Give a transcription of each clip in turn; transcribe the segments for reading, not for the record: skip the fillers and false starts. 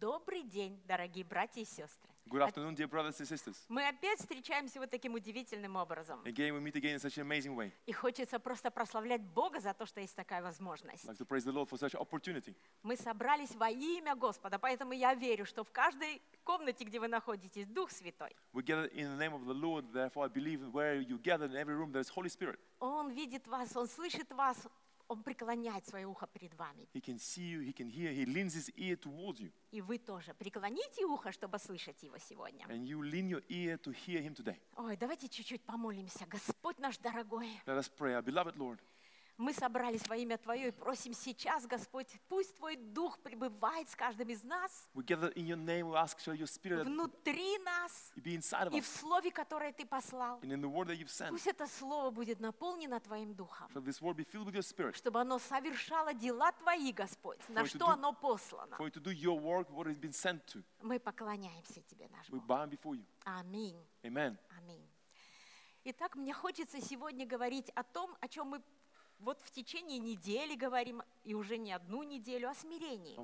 Добрый день, дорогие братья и сестры. Good afternoon, dear brothers and sisters. Мы опять встречаемся вот таким удивительным образом. Again, we meet again in such an amazing way. И хочется просто прославлять Бога за то, что есть такая возможность. Like to praise the Lord for such opportunity. Мы собрались во имя Господа, поэтому я верю, что в каждой комнате, где вы находитесь, Дух Святой. We gather in the name of the Lord, therefore I believe where you gather in every room there is Holy Spirit. Он видит вас, он слышит вас, он преклоняет свое ухо перед вами. He can see you, he can hear, he leans his ear towards you. И вы тоже преклоните ухо, чтобы слышать его сегодня. And you lean your ear to hear him today. Ой, давайте чуть-чуть помолимся. Господь наш дорогой. Let us pray, our beloved Lord. Мы собрались во имя Твое и просим сейчас, Господь, пусть Твой Дух пребывает с каждым из нас, внутри нас и в Слове, которое Ты послал. Пусть это Слово будет наполнено Твоим Духом, чтобы оно совершало дела Твои, Господь, на что оно послано. Мы поклоняемся Тебе, наш Бог. Аминь. Аминь. Итак, мне хочется сегодня говорить о том, о чем мы вот в течение недели говорим, и уже не одну неделю, о смирении.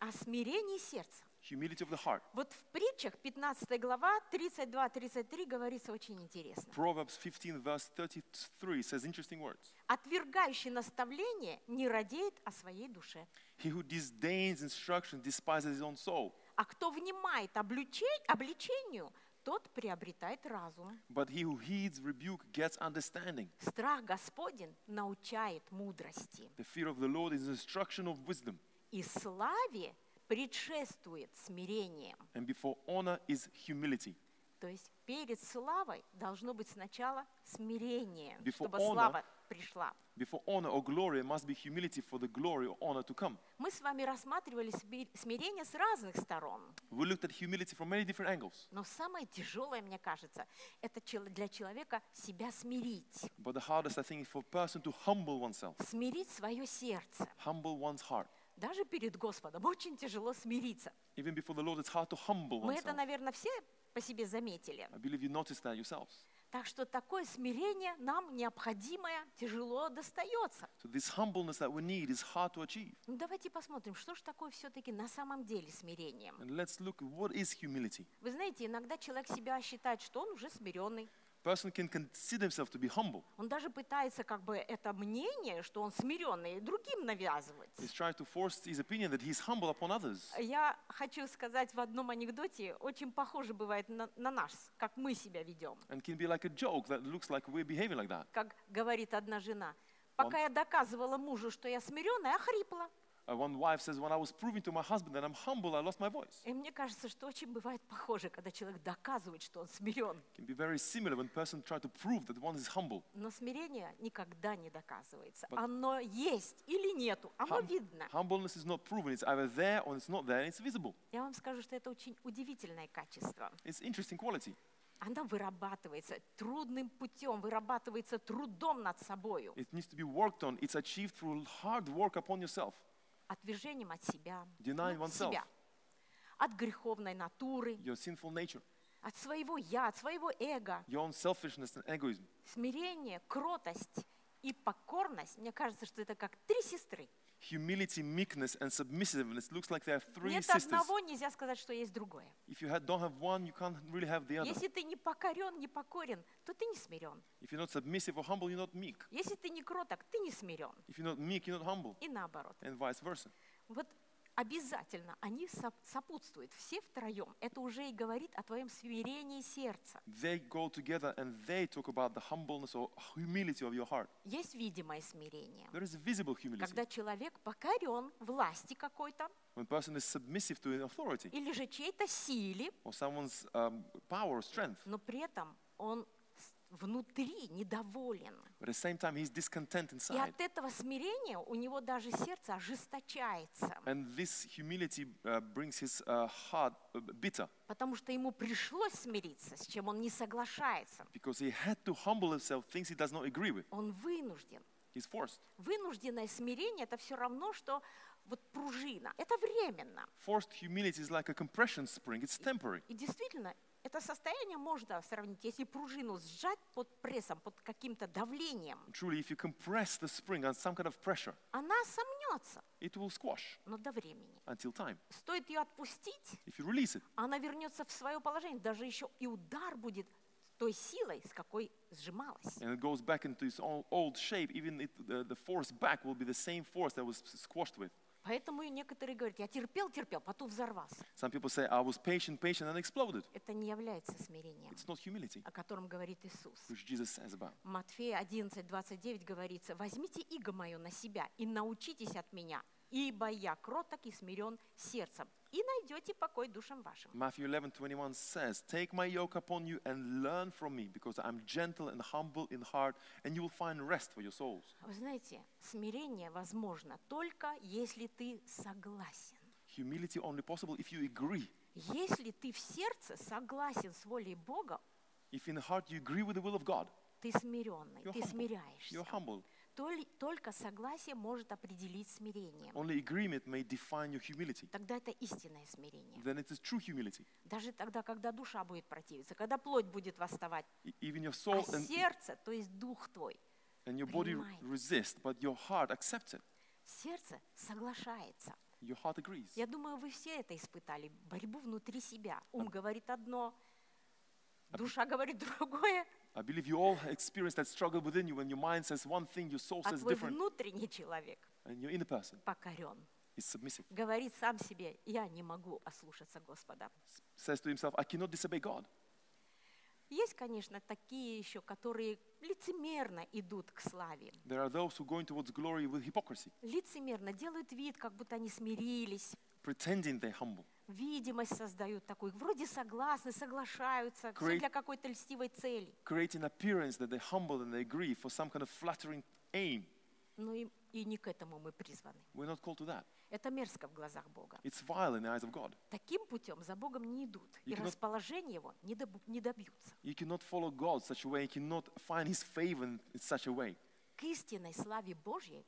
О смирении сердца. Humility of the heart. Вот в притчах 15 глава 32-33 говорится очень интересно. Proverbs 15 verse 33 says interesting words. Отвергающий наставление не радеет о своей душе. He who disdains instruction despises his own soul. А кто внимает обличению, тот приобретает разум. But he who heeds rebuke gets understanding. Страх Господень научает мудрости. The fear of the Lord is instruction of wisdom. И славе предшествует смирение. And before honor is humility. То есть перед славой должно быть сначала смирение, чтобы слава пришла. Before honor or glory must be humility for the glory or honor to come. Мы с вами рассматривали смирение с разных сторон. We looked at humility from many different angles. Но самое тяжелое, мне кажется, это для человека себя смирить. But the hardest, I think, is for a person to humble oneself. Смирить свое сердце. Humble one's heart. Даже перед Господом очень тяжело смириться. Even before the Lord, it's hard to humble oneself. Мы это, наверное, все по себе заметили. I believe you noticed that yourselves. Так что такое смирение нам необходимое тяжело достается. So this humbleness that we need is hard to achieve. Ну, давайте посмотрим, что же такое все-таки на самом деле смирение. And let's look what is humility. Вы знаете, иногда человек себя считает, что он уже смиренный. Person can consider himself to be humble. Он даже пытается как бы это мнение, что он смиренный, другим навязывать. He's trying to force his opinion that he's humble upon others. Я хочу сказать в одном анекдоте, очень похоже бывает на нас, как мы себя ведем. And can be like a joke that looks like we're behaving like that. Как говорит одна жена, пока я доказывала мужу, что я смиренная, охрипла. One wife says, when I was proving to my husband that I'm humble, I lost my voice. И мне кажется, что очень бывает похоже, когда человек доказывает, что он смирен. Can be very similar when person try to prove that one is humble. Но смирение никогда не доказывается. Оно есть или нету, оно видно. Humbleness is not proven. It's either there or it's not there. It's visible. Я вам скажу, что это очень удивительное качество. It's interesting quality. Она вырабатывается трудным путем, вырабатывается трудом над собою. It needs to be worked on. It's achieved through hard work upon yourself. Отвержением от себя, от греховной натуры, от своего я, от своего эго. Смирение, кротость и покорность, мне кажется, что это как три сестры. Humility, meekness, and submissiveness looks like they have three sisters. Нет одного нельзя сказать, что есть другое. If you don't have one, you can't really have the other. Если ты не покорен, не покорен, то ты не смирен. If you're not submissive or humble, you're not meek. Если ты не кроток, ты не смирен. If you're not meek, you're not humble. И наоборот. And vice versa. Вот обязательно они сопутствуют все втроем. Это уже и говорит о твоем смирении сердца. They go together and they talk about the humbleness or humility of your heart. Есть видимое смирение. There is visible humility. Когда человек покорен власти какой-то. When person is submissive to an authority. Или же чьей-то силе. Or someone's power or strength. Но при этом он внутри недоволен. But at the same time, he's discontent inside. И от этого смирения у него даже сердце ожесточается. And this humility brings his heart bitter. Потому что ему пришлось смириться, с чем он не соглашается. Because he had to humble himself, things he does not agree with. Он вынужден. He's forced. Вынужденное смирение — это все равно, что вот пружина. Это временно. Forced humility is like a compression spring. It's temporary. И действительно, Это состояние можно сравнить, если пружину сжать под прессом, под каким-то давлением. Truly, if you compress the spring under some kind of pressure, она сомнется. It will squash. Но до времени. Until time. Стоит ее отпустить, if you release it, она вернется в свое положение, даже еще и удар будет той силой, с какой сжималась. And it goes back into its old shape. Even the force back will be the same force that was squashed with. Поэтому некоторые говорят, я терпел, терпел, потом взорвался. Some people say, I was patient, patient, and exploded. Это не является смирением, it's not humility, о котором говорит Иисус. Which Jesus says about. Матфея 11:29 говорится, возьмите иго мое на себя и научитесь от меня, ибо я кроток и смирен сердцем, и найдете покой душам вашим. Matthew 11:21 says, take my yoke upon you and learn from me, because I'm gentle and humble in heart, and you will find rest for your souls. Вы знаете, смирение возможно только если ты согласен. Humility only possible if you agree. Если ты в сердце согласен с волей Бога, if in heart you agree with the will of God, ты смиренный, ты смиряешься. You're humble. Только согласие может определить смирение. Only agreement may define your humility. Тогда это истинное смирение. Then it is true humility. Даже тогда, когда душа будет противиться, когда плоть будет восставать, а сердце, то есть дух твой, and your body resist, but your heart accepts it. Сердце соглашается. Your heart agrees. Я думаю, вы все это испытали, борьбу внутри себя. Ум говорит одно, душа говорит другое. I believe you all experience that struggle within you when your mind says one thing, your soul says different. And your inner person is submissive. Говорит сам себе, я не могу ослушаться Господа. Says to himself, I cannot disobey God. Есть, конечно, такие еще, которые лицемерно идут к славе. There are those who go towards glory with hypocrisy. Лицемерно делают вид, как будто они смирились. Pretending they're humble. Видимость создают такую, вроде согласны, соглашаются, все для какой-то льстивой цели. Creating appearance that they're humble and they agree for some kind of flattering aim. Но и не к этому мы призваны. We're not called to that. Это мерзко в глазах Бога. It's vile in the eyes of God. Таким путем за Богом не идут, и расположение его не добьются. You cannot follow God such a way, you cannot find His favor in such a way. К истинной славе Божьей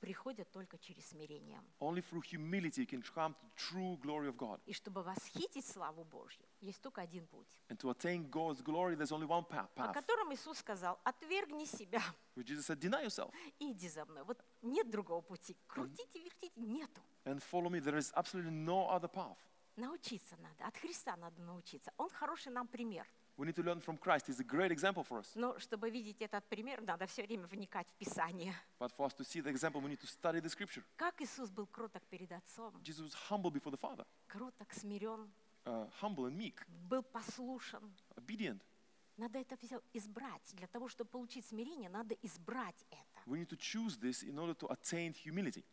приходят только через смирение. Only through humility you can come to true glory of God. И чтобы восхитить славу Божью, есть только один путь. And to attain God's glory, there's only one path. О котором Иисус сказал: отвергни себя. Which Jesus said, deny yourself. Иди за мной. Вот нет другого пути. Крутите, вертите, нету. And follow me. There is absolutely no other path. Научиться надо. От Христа надо научиться. Он хороший нам пример. We need to learn from Christ. He's a great example for us. Но чтобы видеть этот пример, надо все время вникать в Писание. But for us to see the example, we need to study the Scripture. Как Иисус был кроток перед Отцом. Jesus was humble before the Father. Кроток, смирен. Humble and meek. Был послушен. Obedient. Надо это все избрать. Для того, чтобы получить смирение, надо избрать это. We need to choose this in order to attain humility.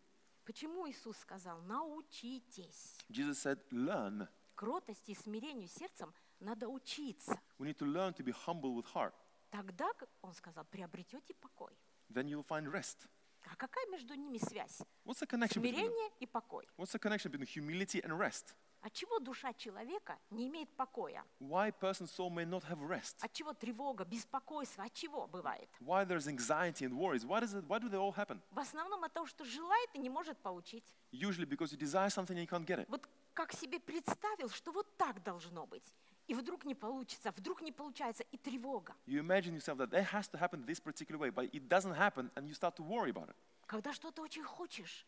Почему Иисус сказал: научитесь? Jesus said, learn. Кротости и смирению сердцем надо учиться. We need to learn to be humble with heart. Тогда, он сказал, приобретете покой. Then you'll find rest. А какая между ними связь? What's the connection between смирение и покой? What's the connection between humility and rest? От чего душа человека не имеет покоя? Why person's soul may not have rest? От чего тревога, беспокойство, от чего бывает? Why there's anxiety and worries? Why do they all happen? В основном от того, что желает и не может получить. Usually because you desire something and you can't get it. Вот как себе представил, что вот так должно быть. И вдруг не получится, вдруг не получается, и тревога. You imagine yourself that it has to happen this particular way, but it doesn't happen, and you start to worry about it. Когда что-то очень хочешь,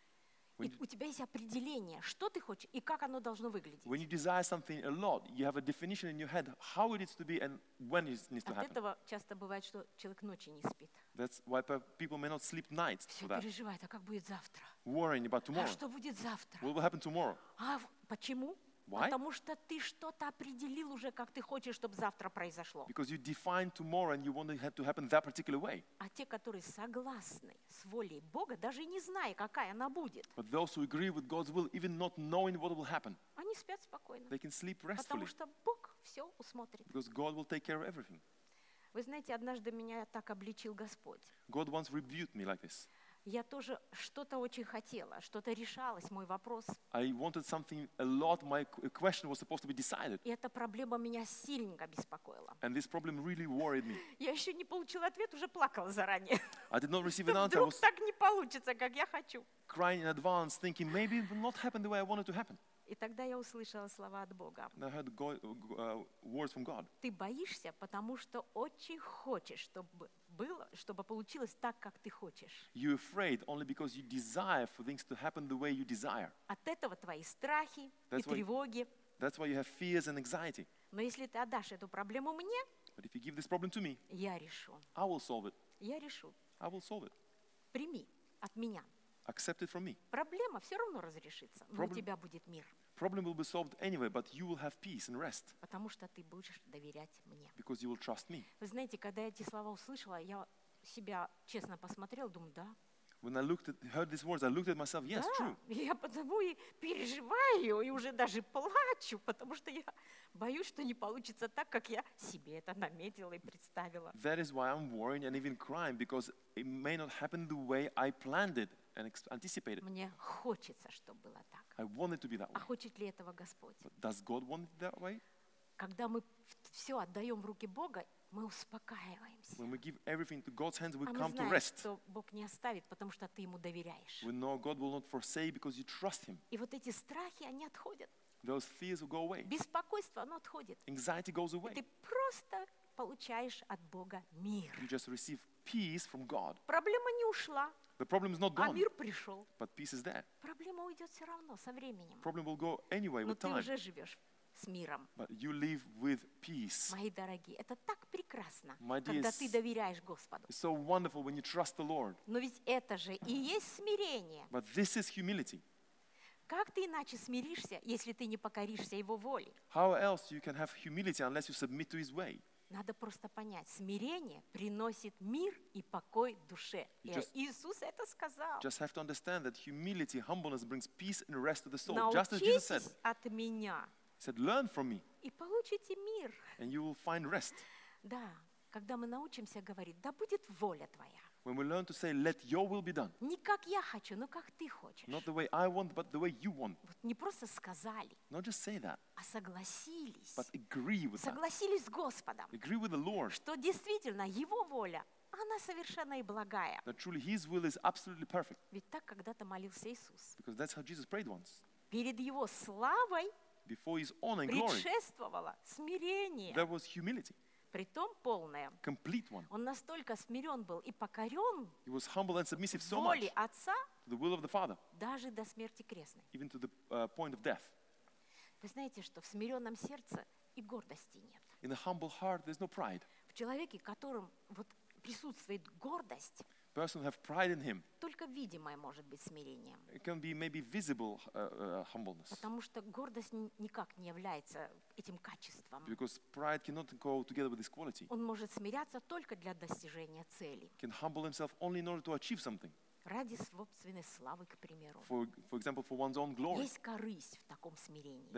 у тебя есть определение, что ты хочешь и как оно должно выглядеть. When you desire something a lot, you have a definition in your head how it is to be and when it needs to happen. От этого часто бывает, что человек ночью не спит. That's why people may not sleep nights. Все переживают, а как будет завтра? Worrying about tomorrow. А что будет завтра? What will happen tomorrow? А почему? Why? Потому что ты что-то определил уже, как ты хочешь, чтобы завтра произошло. Because you define tomorrow and you want it to happen that particular way. А те, которые согласны с волей Бога, даже не зная, какая она будет. But those who agree with God's will, even not knowing what will happen. Они спят спокойно. They can sleep restfully. Потому что Бог все усмотрит. Because God will take care of everything. Вы знаете, однажды меня так обличил Господь. God once rebuked me like this. Я тоже что-то очень хотела, что-то решалось, мой вопрос. I wanted something a lot. My question was supposed to be decided. И эта проблема меня сильненько беспокоила. And this problem really worried me. Я еще не получила ответ, уже плакала заранее. I did not receive an answer. Вдруг так не получится, как я хочу. Crying in advance, thinking maybe it will not happen the way I wanted to happen. И тогда я услышала слова от Бога. Ты боишься, потому что очень хочешь, чтобы было, чтобы получилось так, как ты хочешь. От этого твои страхи и тревоги. Но если ты отдашь эту проблему мне, я решу. Я решу. Прими от меня. Accept it from me. Проблема все равно разрешится, но у тебя будет мир. Problem will be solved anyway, but you will have peace and rest. Потому что ты будешь доверять мне. Because you will trust me. Вы знаете, когда я эти слова услышала, я себя честно посмотрела, думаю, да. When I heard these words, I looked at myself. Yes, true. Я потому и переживаю, и уже даже плачу, потому что я боюсь, что не получится так, как я себе это наметила и представила. That is why I'm worrying and even crying, because it may not happen the way I planned it. Мне хочется, чтобы было так. А хочет ли этого Господь? Когда мы все отдаем в руки Бога, мы успокаиваемся. А мы знаем, что Бог не оставит, потому что ты Ему доверяешь. И вот эти страхи, они отходят. Беспокойство, оно отходит. И ты просто получаешь от Бога мир. Проблема не ушла. The problem is not gone, but peace is there. Проблема уйдет все равно со временем. Problem will go anyway with time. Но ты уже живешь с миром. But you live with peace. Мои дорогие, это так прекрасно, когда ты доверяешь Господу. It's so wonderful when you trust the Lord. Но ведь это же и есть смирение. But this is humility. Как ты иначе смиришься, если ты не покоришься Его воле? How else you can have humility unless you submit to His way? Надо просто понять, смирение приносит мир и покой душе. Иисус это сказал. Научитесь от меня. И получите мир. And you will find rest. Да, когда мы научимся говорить, да будет воля твоя. When we learn to say, let your will be done. Не как я хочу, но как ты хочешь. Not the way I want, but the way you want. Вот не просто сказали, not just say that, а согласились. But agree with that. Согласились с Господом. Agree with the Lord. Что действительно Его воля, она совершенна и благая. That truly His will is absolutely perfect. Ведь так когда-то молился Иисус. Because that's how Jesus prayed once. Перед Его славой предшествовало смирение. There was humility. Притом полное. Он настолько смирен был и покорен воле Отца, даже до смерти крестной. Вы знаете, что в смиренном сердце и гордости нет. В человеке, в котором вот присутствует гордость, только видимое может быть смирением. Потому что гордость никак не является этим качеством. Он может смиряться только для достижения цели. Ради собственной славы, к примеру. Есть корысть в таком смирении.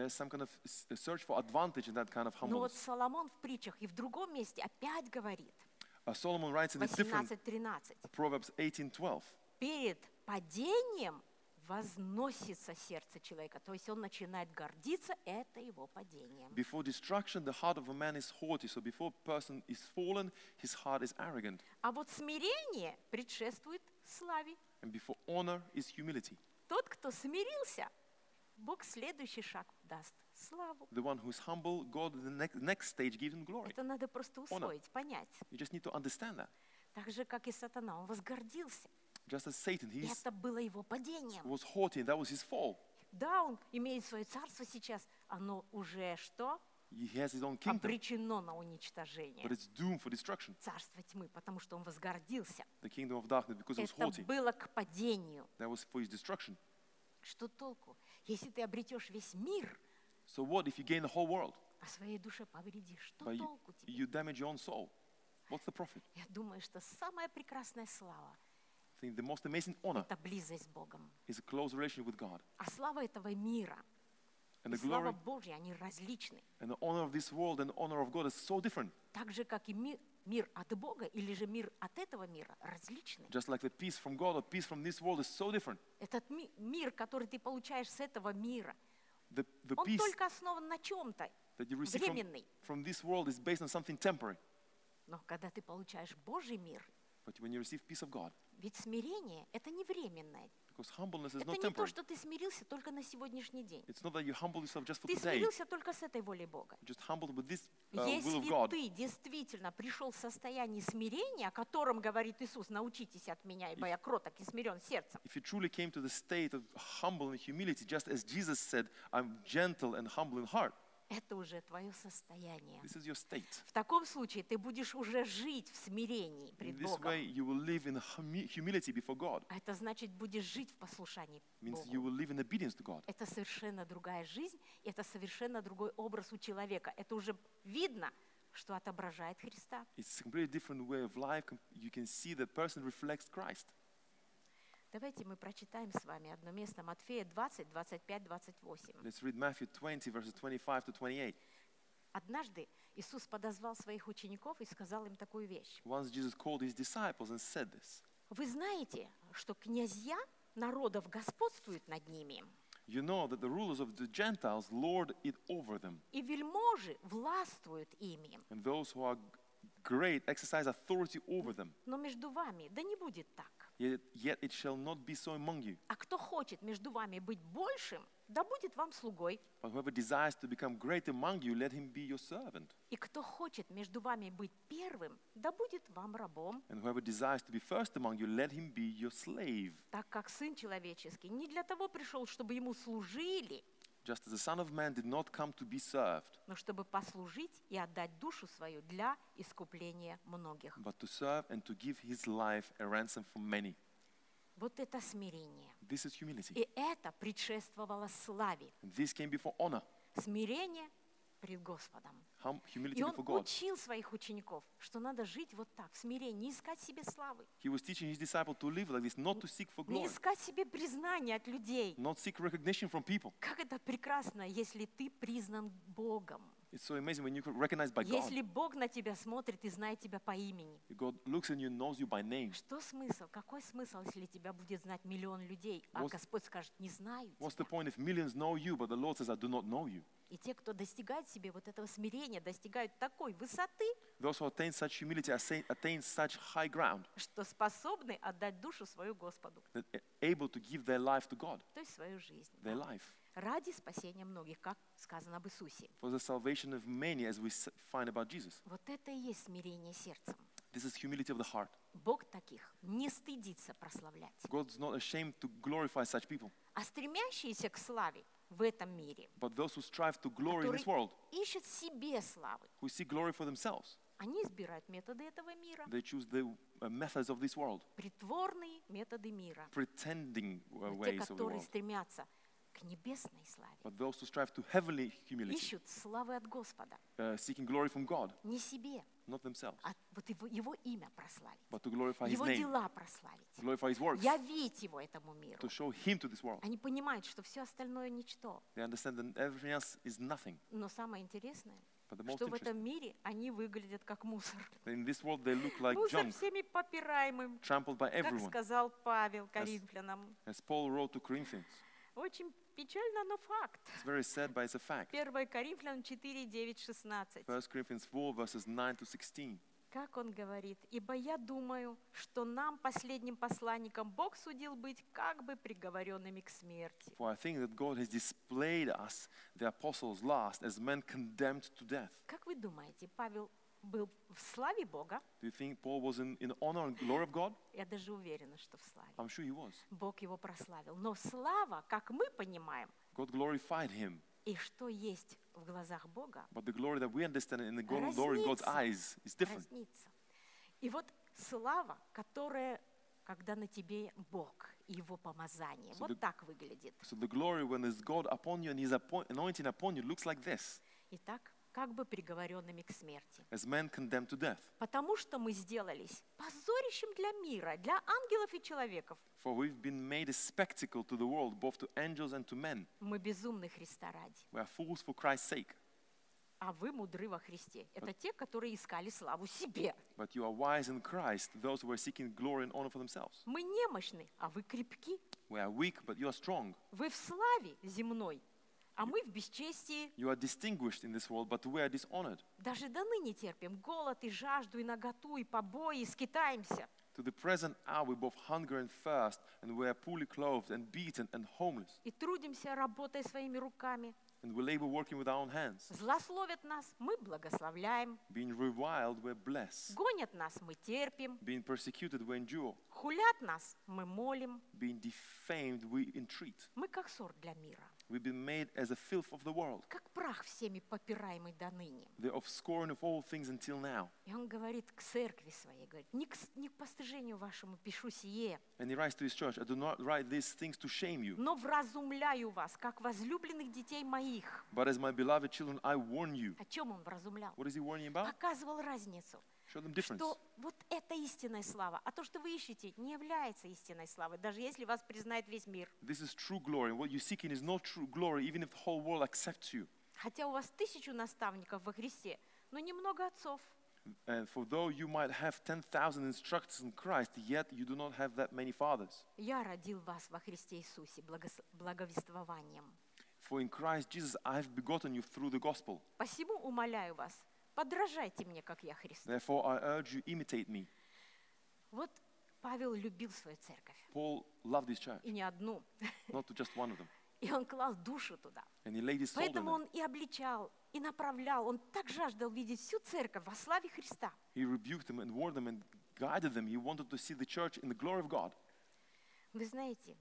Но вот Соломон в притчах и в другом месте опять говорит. Solomon writes in a different Proverbs 18:12. Перед падением возносится сердце человека, то есть он начинает гордиться, это его падение. Before destruction, the heart of a man is haughty. So before a person is fallen, his heart is arrogant. А вот смирение предшествует славе. And before honor is humility. Тот, кто смирился, Бог следующий шаг даст славу. The one who is humble, God the next stage gives him glory. Это надо просто усвоить, понять. You just need to understand that. Так же, как и сатана, он возгордился. Just as Satan, he was haughty, and that was his fall. Да, он имеет свое царство сейчас, оно уже что? He has his own kingdom. Обречено на уничтожение. But it's doomed for destruction. Царство тьмы, потому что он возгордился. The kingdom of darkness, because he was haughty. Это было к падению. That was for his destruction. Что толку, если ты обретешь весь мир, so what if you gain the whole world? А своей душе повредишь? Что толку тебе? You damage your own soul. What's the profit? Я думаю, что самая прекрасная слава – это близость с Богом. Is a close relationship with God. А слава этого мира and the glory, и слава Божья, они различны. And the honor of this world and the honor of God is so different. Так же, как и мир от Бога или же мир от этого мира различны. Just like the peace from God or peace from this world is so different. Этот мир, который ты получаешь с этого мира, он только основан на чем-то временный. From this world is based on something temporary. Но когда ты получаешь Божий мир, but when you receive peace of God, ведь смирение это не временное, Это не то, что ты смирился только на сегодняшний день. Ты смирился только с этой волей Бога. Если ты действительно пришел в состояние смирения, о котором говорит Иисус, научитесь от меня, ибо я кроток и смирен сердцем. If you truly came to the state of humble and humility, just as Jesus said, I'm gentle and humble in heart. Это уже твое состояние. В таком случае ты будешь уже жить в смирении пред Богом. А это значит, будешь жить в послушании Богу. Это совершенно другая жизнь, это совершенно другой образ у человека. Это уже видно, что отображает Христа. Давайте мы прочитаем с вами одно место, Матфея 20, 25, 28. Let's read Matthew 20, verses 25 to 28. Однажды Иисус подозвал своих учеников и сказал им такую вещь. Once Jesus called his disciples and said this. Вы знаете, что князья народов господствуют над ними. You know that the rulers of the Gentiles lord it over them. И вельможи властвуют ими. And those who are great exercise authority over them. Но между вами да не будет так. Yet it shall not be so among you. А кто хочет между вами быть большим, да будет вам слугой. But whoever desires to become great among you, let him be your servant. И кто хочет между вами быть первым, да будет вам рабом. And whoever desires to be first among you, let him be your slave. Так как Сын Человеческий не для того пришел, чтобы ему служили, just as the Son of Man did not come to be served, но чтобы послужить и отдать душу свою для искупления многих. But to serve and to give his life a ransom for many. Вот это смирение. This is humility. И это предшествовало славе. This came before honor. Смирение пред Господом. И он учил своих учеников, что надо жить вот так, в смирении, не искать себе славы. Не искать себе признания от людей. Как это прекрасно, если ты признан Богом. It's so amazing when you recognize by God. Если Бог на тебя смотрит и знает тебя по имени. God looks and knows you by name. Что смысл? Какой смысл, если тебя будет знать миллион людей, а Господь скажет, не знаю тебя? What's the point if millions know you, but the Lord says, I do not know you? И те, кто достигает себе вот этого смирения, достигают такой высоты, those who attain such humility attain such high ground, что способны отдать душу свою Господу, that able to give their life to God, то есть свою жизнь, their life. Ради спасения многих, как сказано об Иисусе. For the salvation of many, as we find about Jesus. Вот это и есть смирение сердцем. This is humility of the heart. Бог таких не стыдится прославлять. God's not ashamed to glorify such people. А стремящиеся к славе в этом мире, but those who strive to glory in this world, ищут себе славы, who seek glory for themselves, они избирают методы этого мира. They choose the methods of this world. Притворные методы мира. Pretending ways of the world. Те, которые стремятся к небесной славе. But those who strive to heavenly humility. Ищут славы от Господа. Seeking glory from God. Не себе. Not themselves. А вот его имя прославить. But to glorify his name. Его дела прославить. Glorify his works. Явить его этому миру. To show him to this world. Они понимают, что все остальное ничто. They understand that everything else is nothing. Но самое интересное, что в этом мире они выглядят как мусор. In this world they look like мусор junk, всеми попираемым, trampled by everyone, как сказал Павел Коринфянам. As Paul wrote to Corinthians. Очень печально, но факт. 1 Коринфянам 4, 9, 16. 1 Corinthians 4, verses 9 to 16. Как он говорит, ибо я думаю, что нам, последним посланникам, Бог судил быть как бы приговоренными к смерти. Как вы думаете, Павел был в славе Бога? Do you think Paul was in honor and glory of God? Я даже уверена, что в славе. I'm sure he was. Бог его прославил. Но слава, как мы понимаем, God glorified him. И что есть в глазах Бога, but the glory that we understand in the glory in God's eyes is different. Разница. И вот слава, которая, когда на тебе Бог и его помазание, вот так выглядит. So the glory when there's God upon you and his anointing upon you looks like this. Итак, как бы приговоренными к смерти. As men condemned to death. Потому что мы сделались позорищем для мира, для ангелов и человеков. For we've been made a spectacle to the world, both to angels and to men. Мы безумны Христа ради. We are fools for Christ's sake. А вы мудры во Христе. Это те, которые искали славу себе. But you are wise in Christ, those who are seeking glory and honor for themselves. Мы немощны, а вы крепки. We are weak, but you are strong. Вы в славе земной, а мы в бесчестии. You are distinguished in this world, but we are dishonored. Даже до ныне терпим голод и жажду, и наготу, и побои, и скитаемся. To the present hour we both hunger and thirst, and we are poorly clothed and beaten and homeless. И трудимся, работая своими руками. And we labor working with our own hands. Злословят нас, мы благословляем. Being reviled, we bless. Гонят нас, мы терпим. Being persecuted, we endure. Хулят нас, мы молим. Being defamed, we entreat. Мы как сор для мира. We've been made as a filth of the world. Как прах всеми попираемый до ныне. The offscoring of all things until now. И он говорит к церкви своей, говорит: не к постыжению вашему пишу сие. And he writes to his church, I do not write these things to shame you. Но вразумляю вас, как возлюбленных детей моих. But as my beloved children, I warn you. О чем он вразумлял? What is he warning about? Показывал разницу. Что вот это истинная слава, а то, что вы ищете, не является истинной славой, даже если вас признает весь мир. Хотя у вас 1000 наставников во Христе, но немного отцов. Я родил вас во Христе Иисусе благовествованием. Посему умоляю вас, подражайте мне, как я Христу. Therefore, I urge you, imitate me. Вот Павел любил свою церковь. Paul loved his church. И не одну. Not just one of them. И он клал душу туда. And he laid his soul. Поэтому он и обличал, и направлял. Он так жаждал видеть всю церковь во славе Христа. He rebuked them and warned them and guided them. He wanted to see the church in the glory of God. Вы знаете,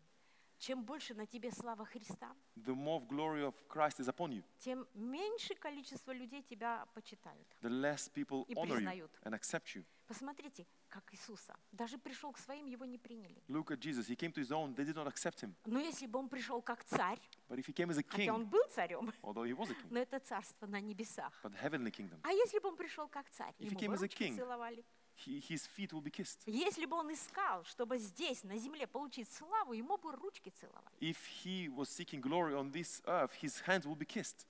чем больше на тебе слава Христа, the more glory of Christ is upon you, тем меньше количество людей тебя почитают the less people и признают. Honor you and accept you. Посмотрите, как Иисуса. Даже пришел к своим, его не приняли. Look at Jesus. He came to his own, they did not accept him. Но если бы он пришел как царь, but if he came as a king, хотя он был царем, although he was a king, но это царство на небесах. But heavenly kingdom. А если бы он пришел как царь, if ему ручки целовали. His feet will be kissed. Если бы он искал, чтобы здесь, на земле, получить славу, ему бы ручки целовали. If he was seeking glory on this earth, his hands will be kissed.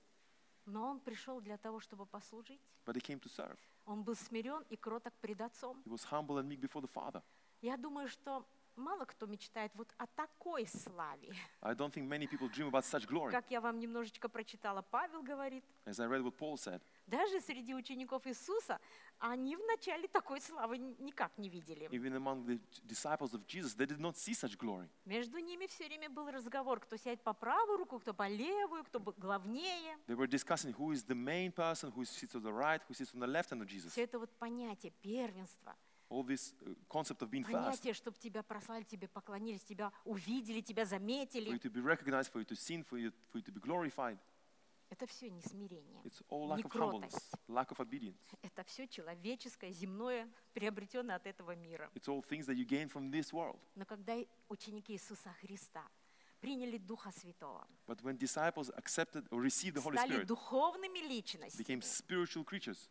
Но он пришел для того, чтобы послужить. But he came to serve. Он был смирен и кроток пред Отцом. He was humble and meek before the Father. Я думаю, что мало кто мечтает вот о такой славе. I don't think many people dream about such glory. Как я вам немножечко прочитала, Павел говорит. As I read what Paul said. Даже среди учеников Иисуса они вначале такой славы никак не видели. Even among the disciples of Jesus, they did not see such glory. Между ними все время был разговор, кто сядет по правую руку, кто по левую, кто главнее. They were discussing who is the main person, who sits on the right, who sits on the left hand of Jesus. Все это вот понятие первенства. All this concept of being first. Понятие, чтобы тебя прославили, тебе поклонились, тебя увидели, тебя заметили. For you to be recognized, for you to seen, for you to be glorified. Это все не смирение, не кротость. Это все человеческое, земное, приобретенное от этого мира. Но когда ученики Иисуса Христа приняли Духа Святого, стали духовными личностями,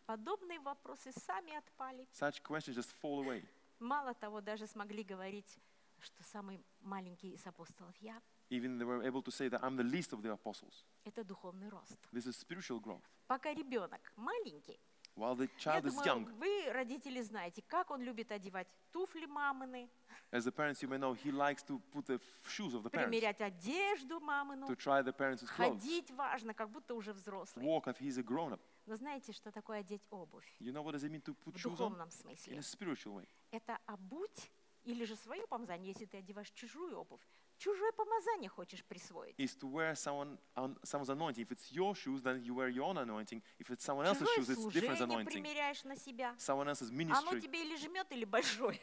подобные вопросы сами отпали. Мало того, даже смогли говорить, что самый маленький из апостолов я. Even they were able to say that I'm the least of the apostles. Это духовный рост. This is spiritual growth. Пока ребенок маленький. While the child is young. Вы, родители, знаете, как он любит одевать туфли мамины. As the parents, you may know, he likes to put the shoes of the parents. Примерять одежду мамину. To try the parents' clothes. Ходить важно, как будто уже взрослый. Walk as he's a grown-up. Но знаете, что такое одеть обувь? You know what does it mean to put shoes on? В духовном смысле. In a spiritual way. Это обуть или же свое помазание, если ты одеваешь чужую обувь. Чужое помазание хочешь присвоить. Чужое служение примеряешь на себя. Оно тебе или жмет, или большое.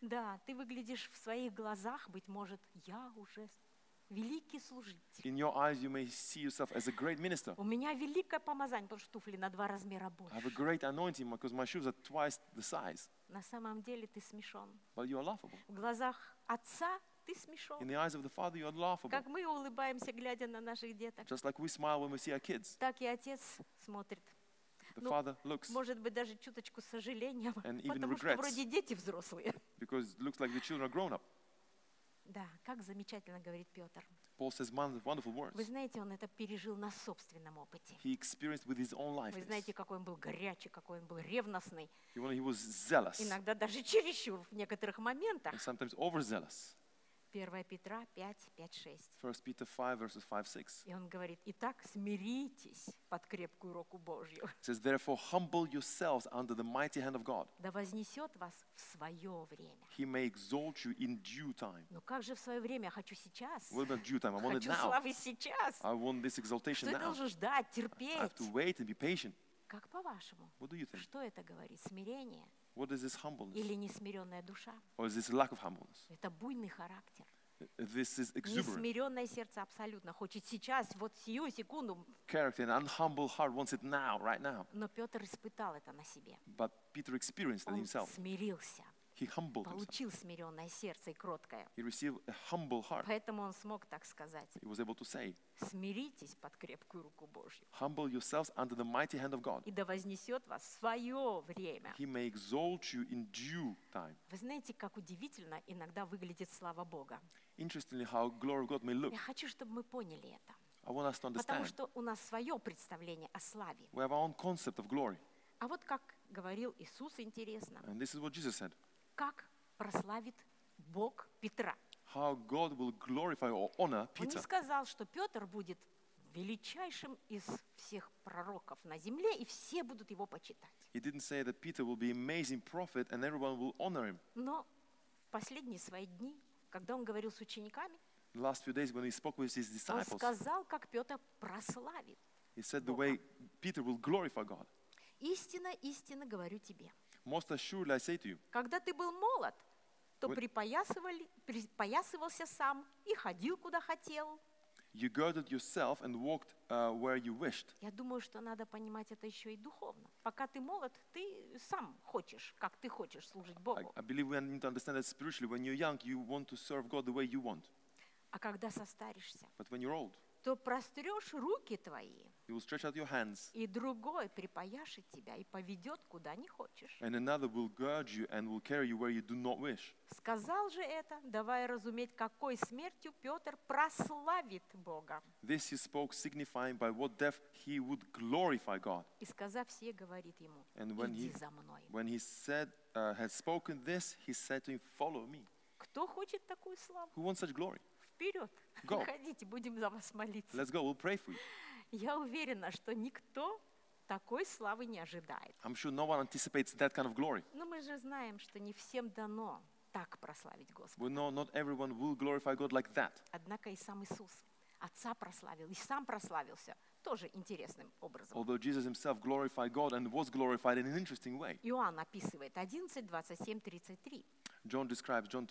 Да, ты выглядишь в своих глазах, быть может, я уже великий служитель. In your eyes you may see yourself as a great minister. У меня великое помазание, потому что туфли на 2 размера больше. I have a great anointing because my shoes are twice the size. На самом деле ты смешон. But you are laughable. В глазах отца ты смешон. In the eyes of the father you are laughable. Как мы улыбаемся, глядя на наших деток. Just like we smile when we see our kids. Так и отец смотрит. The father looks. Может быть, даже чуточку с сожалением, потому что вроде дети взрослые. Because it looks like the children are grown up. Да, как замечательно говорит Петр. Вы знаете, он это пережил на собственном опыте. Вы знаете, какой он был горячий, какой он был ревностный. Иногда даже чересчур в некоторых моментах. 1 Петра 5:5-6. 1 Peter 5, verses 5-6. И он говорит: итак, смиритесь под крепкую руку Божью. It says, therefore, humble yourselves under the mighty hand of God. Да вознесет вас в свое время. He may exalt you in due time. Но как же в свое время? Я хочу сейчас. What about due time? I want it now. Хочу славы сейчас. I want this exaltation now. Что я должен ждать, терпеть? I have to wait and be patient. Как по-вашему? What do you think? Что это говорит? Смирение? What is this humbleness? Или несмиренная душа? Or is this lack of humbleness? Это буйный характер. This is exuberant. Несмиренное сердце абсолютно хочет сейчас, вот сию секунду. Character, an unhumble heart wants it now, right now. Но Петр испытал это на себе. But Peter experienced it himself. Он смирился. He humbled himself. Получил смиренное сердце и кроткое. He received a humble heart. Поэтому он смог так сказать. He was able to say, смиритесь под крепкую руку Божью. Humble yourselves under the mighty hand of God. И да вознесет вас в свое время. He may exalt you in due time. Вы знаете, как удивительно иногда выглядит слава Бога. Interestingly, how glory of God may look. Я хочу, чтобы мы поняли это. I want us to understand. Потому что у нас свое представление о славе. We have our own concept of glory. А вот как говорил Иисус, интересно. And this is what Jesus said. Как прославит Бог Петра. How God will glorify or honor Peter. Он не сказал, что Петр будет величайшим из всех пророков на земле, и все будут его почитать. He didn't say that Peter will be amazing prophet and everyone will honor him. Но в последние свои дни, когда он говорил с учениками, last few days when he spoke with his disciples, он сказал, как Петр прославит. He said the way Peter will glorify God. Истина, истина говорю тебе. Most assuredly I say to you. Когда ты был молод, то припоясывался сам и ходил куда хотел. You girded yourself and walked where you wished. Я думаю, что надо понимать это еще и духовно. Пока ты молод, ты сам хочешь, как ты хочешь служить Богу. I believe we need to understand that spiritually. When you're young, you want to serve God the way you want. А когда состаришься? But when you're old. То прострешь руки твои, you will stretch out your hands, и другой припаяшет тебя и поведет, куда не хочешь. And another will gird you and will carry you where you do not wish. Сказал же это, давая разуметь, какой смертью Петр прославит Бога. This he spoke, signifying by what death he would glorify God. И сказав сие, говорит ему: иди за мной. When he said, had spoken this, he said to him, follow me. Кто хочет такую славу? Who wants such glory? Вперед, ходите, будем за вас молиться. Let's go. We'll pray for you. Я уверена, что никто такой славы не ожидает. I'm sure no one anticipates that kind of glory. Но мы же знаем, что не всем дано так прославить Господа. We know not everyone will glorify God like that. Однако и сам Иисус Отца прославил, и сам прославился тоже интересным образом. Although Jesus himself glorified God and was glorified in an interesting way. Иоанн описывает 11:27-33. John describes John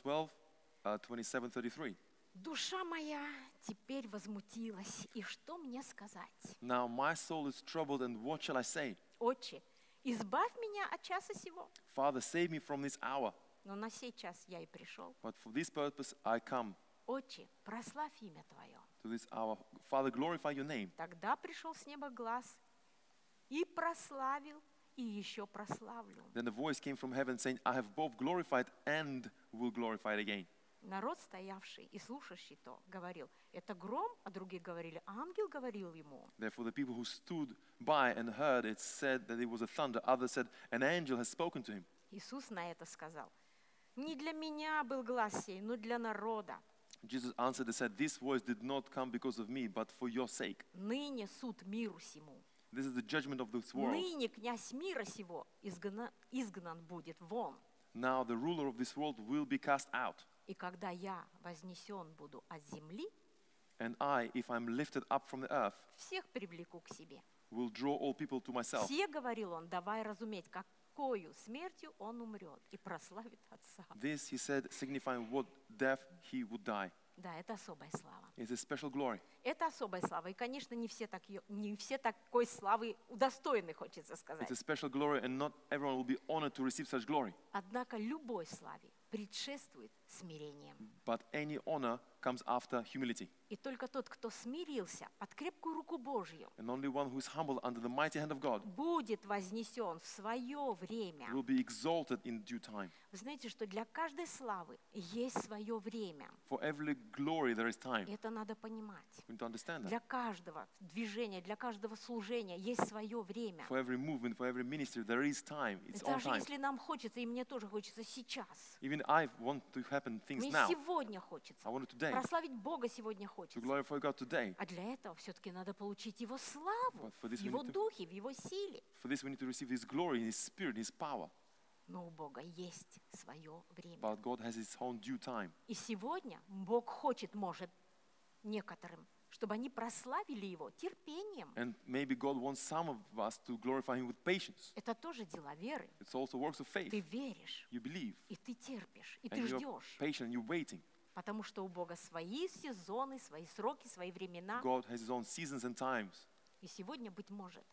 12:27-33. Душа моя теперь возмутилась, и что мне сказать? Now my soul is troubled, and what shall I say? Отче, избавь меня от часа сего. Father, save me from this hour. Но на сей час я и пришел. But for this purpose I come. Отче, прославь имя Твое. To this hour, Father, glorify your name. Тогда пришел с неба глас и прославил, и еще прославлю. Then the voice came from heaven saying, I have both glorified and will glorify it again. Народ, стоявший и слушавший то, говорил, это гром, а другие говорили, ангел говорил ему. Therefore the people who stood by and heard it said that it was a thunder. Others said, an angel has spoken to him. Иисус на это сказал, не для меня был глас сей, но для народа. Jesus answered and said, this voice did not come because of me, but for your sake. Ныне суд миру сему. This is the judgment of this world. Ныне князь мира сего изгнан будет вон. Now the ruler of this world will be cast out. И когда я вознесен буду от земли, and I, if I'm lifted up from the earth, всех привлеку к себе. Will draw all people to myself. Все, говорил он, давай разуметь, какою смертью он умрет и прославит Отца. This he said, signifying what death he would die. Да, это особая слава. It's a special glory. Это особая слава, и, конечно, не все такой славы удостоены, хочется сказать. It's a special glory, and not everyone will be honored to receive such glory. Однако любой славе предшествует смирением. But any honor comes after humility. И только тот, кто смирился под крепкую руку Божью, and only one who is humble under the mighty hand of God, будет вознесен в свое время. Will be exalted in due time. Вы знаете, что для каждой славы есть свое время. For every glory there is time. Это надо понимать. We need to understand that. Для каждого движения, для каждого служения есть свое время. For every movement, for every ministry there is time. It's on time. Даже если нам хочется, и мне тоже хочется сейчас. Even I want to have Мне сегодня хочется прославить Бога, сегодня хочется. А для этого все-таки надо получить Его славу, Его духе, в Его силе. Но у Бога есть свое время. И сегодня Бог хочет, может, некоторым, чтобы они прославили Его терпением. Это тоже дела веры. Ты веришь, и ты терпишь, и ты ждешь. Потому что у Бога свои сезоны, свои сроки, свои времена. И сегодня, быть может,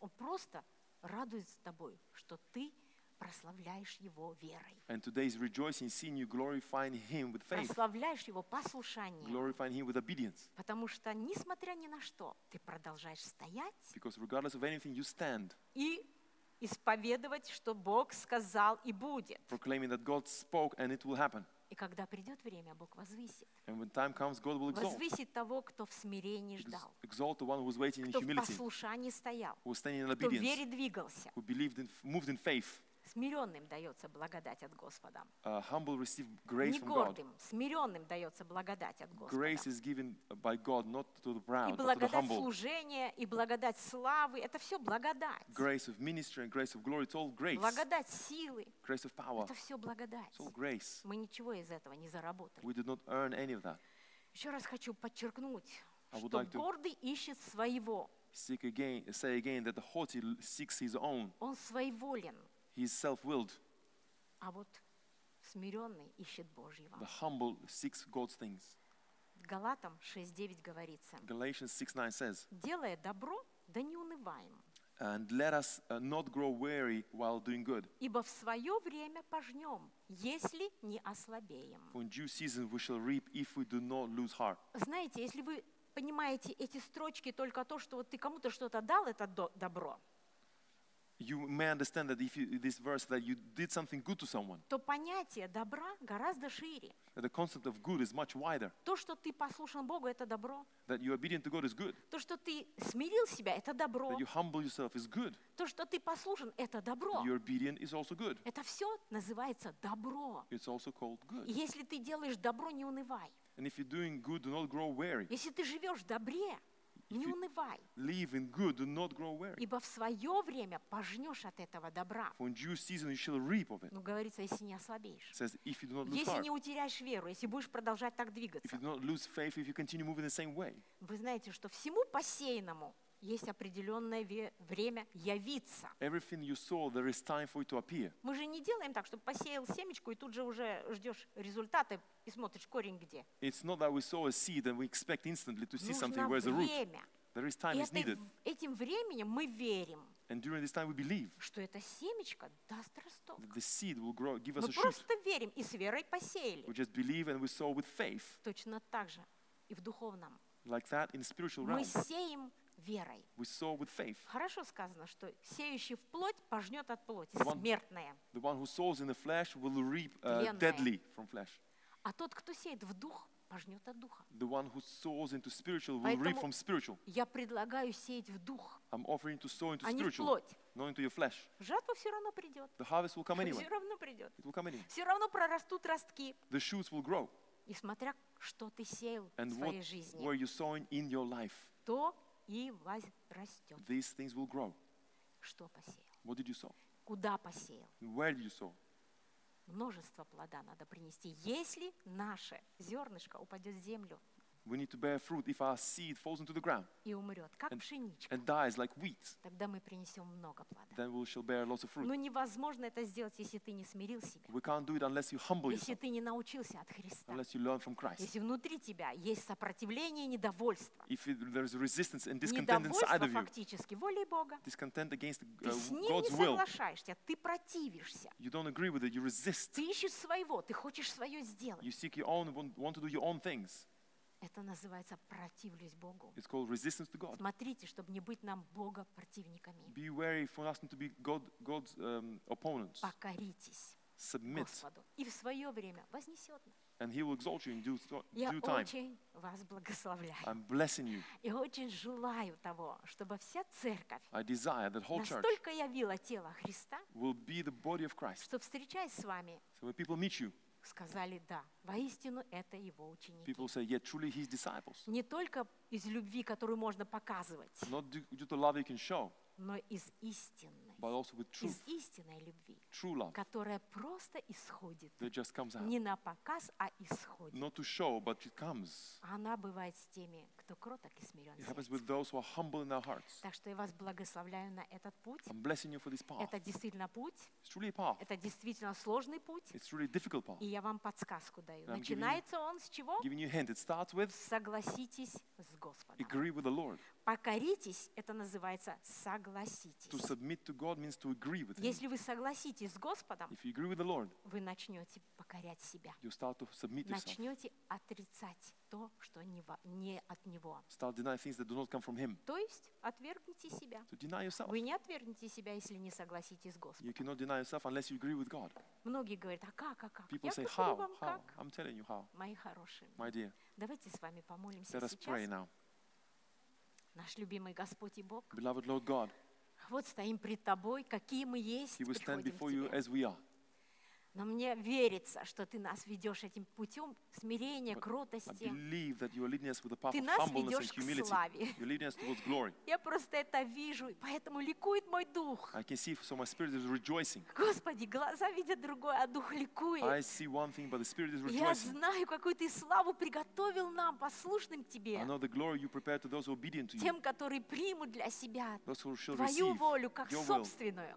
Он просто радуется тобой, что ты прославляешь Его верой. Прославляешь Его послушанием. Потому что, несмотря ни на что, ты продолжаешь стоять и исповедовать, что Бог сказал и будет. И когда придет время, Бог возвысит. Возвысит того, кто в смирении ждал, кто в послушании стоял, кто в вере двигался. Смиренным дается благодать от Господа. Не гордым, смиренным дается благодать от Господа. И благодать служения, и благодать славы, это все благодать. Благодать силы, это все благодать. Мы ничего из этого не заработали. Еще раз хочу подчеркнуть, что гордый ищет своего. Он своеволен. He's self-willed. А вот смиренный ищет Божьего. The humble seeks God's things. Галатам 6:9 говорится. Galatians 6:9 says. Делая добро, да не унываем. And let us not grow weary while doing good. Ибо в свое время пожнем, если не ослабеем. For in due season we shall reap if we do not lose heart. Знаете, если вы понимаете эти строчки только то, что вот ты кому-то что-то дал, это добро. You may understand that if you, this verse, that you did something good to someone. То понятие добра гораздо шире. The concept of good is much wider. То, что ты послушан Богу, это добро. That you are obedient to God is good. То, что ты смирил себя, это добро. That you humble yourself is good. То, что ты послушен, это добро. That you are obedient is also good. Это все называется добро. It's also called good. Если ты делаешь добро, не унывай. And if you're doing good, do not grow weary. Если ты живешь в добре, не унывай. Ибо в свое время пожнешь от этого добра. Ну, говорится, если не ослабеешь. Если не утеряешь веру, если будешь продолжать так двигаться. Вы знаете, что всему посеянному есть определенное время явиться. Мы же не делаем так, чтобы посеял семечку и тут же уже ждешь результаты и смотришь корень где. Нужно время. Этим временем мы верим, что эта семечка даст росток. Мы просто верим и с верой посеяли. Точно так же и в духовном. Мы сеем верой. Хорошо сказано, что сеющий в плоть пожнет от плоти, смертное. А тот, кто сеет в дух, пожнет от духа. Поэтому я предлагаю сеять в дух, а не в плоть. Жатва все равно придет. Все равно придет. Все равно прорастут ростки. И смотря, что ты сеял в своей жизни, то и возрастет. These things will grow. Что посеял? What did you sow? Куда посеял? Where did you sow? Множество плода надо принести, если наше зернышко упадет в землю. We need to bear fruit if our seed falls into the ground. И умрет, как пшеничка. And dies like wheat. Тогда мы принесем много плода. Then we shall bear lots of fruit. Но невозможно это сделать, если ты не смирил себя. We can't do it unless you humble yourself. Если ты не научился от Христа. Unless you learn from Christ. Если внутри тебя есть сопротивление и недовольство. If there is resistance and discontent inside of you. Недовольство фактически волей Бога. Discontent against God's will. Ты с ним не соглашаешься, ты противишься. You don't agree with it, you resist. Ты ищешь своего, ты хочешь свое сделать. You seek your own, want to do your own things. Это называется «противлюсь Богу». Смотрите, чтобы не быть нам Бога противниками. Покоритесь Господу, и в свое время вознесет нас. Я очень вас благословляю. И очень желаю того, чтобы вся церковь настолько явила тело Христа, что, встречаясь с вами, сказали да. Воистину, это его ученики. People say, yeah, truly his disciples. Не только из любви, которую можно показывать, not due to love you can show, но из истинной, but also with truth, из истинной любви, true love, которая просто исходит, that just comes out, не на показ, а исходит. Not to show, but it comes. Она бывает с теми, кто кроток и смирен в сердце. Так что я вас благословляю на этот путь. I'm blessing you for this path. Это действительно путь. It's truly a path. Это действительно сложный путь. It's really a difficult path. И я вам подсказку даю. And начинается он с чего? Giving you a hint. It starts with, согласитесь с Господом. Agree with the Lord. Покоритесь, это называется согласитесь. To submit to God means to agree with him. Если вы согласитесь с Господом, if you agree with the Lord, вы начнете покорять себя. You start to submit начнете yourself. Отрицать то, что не от Него. Start denying things that do not come from him. То есть отвергните себя. To deny yourself. Вы не отвергните себя, если не согласитесь с Господом. You cannot deny yourself unless you agree with God. Многие говорят, а как, а как? People Я say, how, вам how? Как? I'm telling you how. Мои хорошие. My dear. Давайте с вами помолимся Let us сейчас. Pray now. Наш любимый Господь и Бог. Beloved Lord God. Вот стоим пред Тобой, какие мы есть, приходим к Тебе. Но мне верится, что Ты нас ведешь этим путем смирения, кротости. Ты нас ведешь к славе. Я просто это вижу, и поэтому ликует мой дух. Господи, глаза видят другое, а дух ликует. Я знаю, какую Ты славу приготовил нам, послушным Тебе. Тем, которые примут для себя Твою волю, как собственную.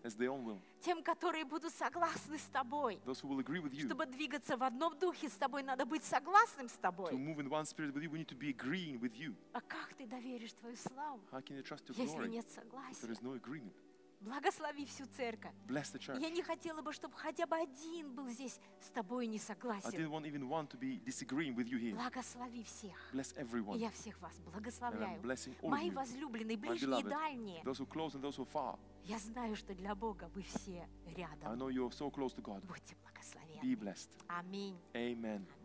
Тем, которые будут согласны с Тобой. Чтобы двигаться в одном духе с Тобой, надо быть согласным с Тобой. А как Ты доверишь Твою славу, если нет согласия? Благослови всю церковь. Я не хотела бы, чтобы хотя бы один был здесь с Тобой не согласен. Благослови всех. Я всех вас благословляю. Мои возлюбленные, ближние и дальние. Я знаю, что для Бога вы все рядом. Будьте благословенны. Аминь.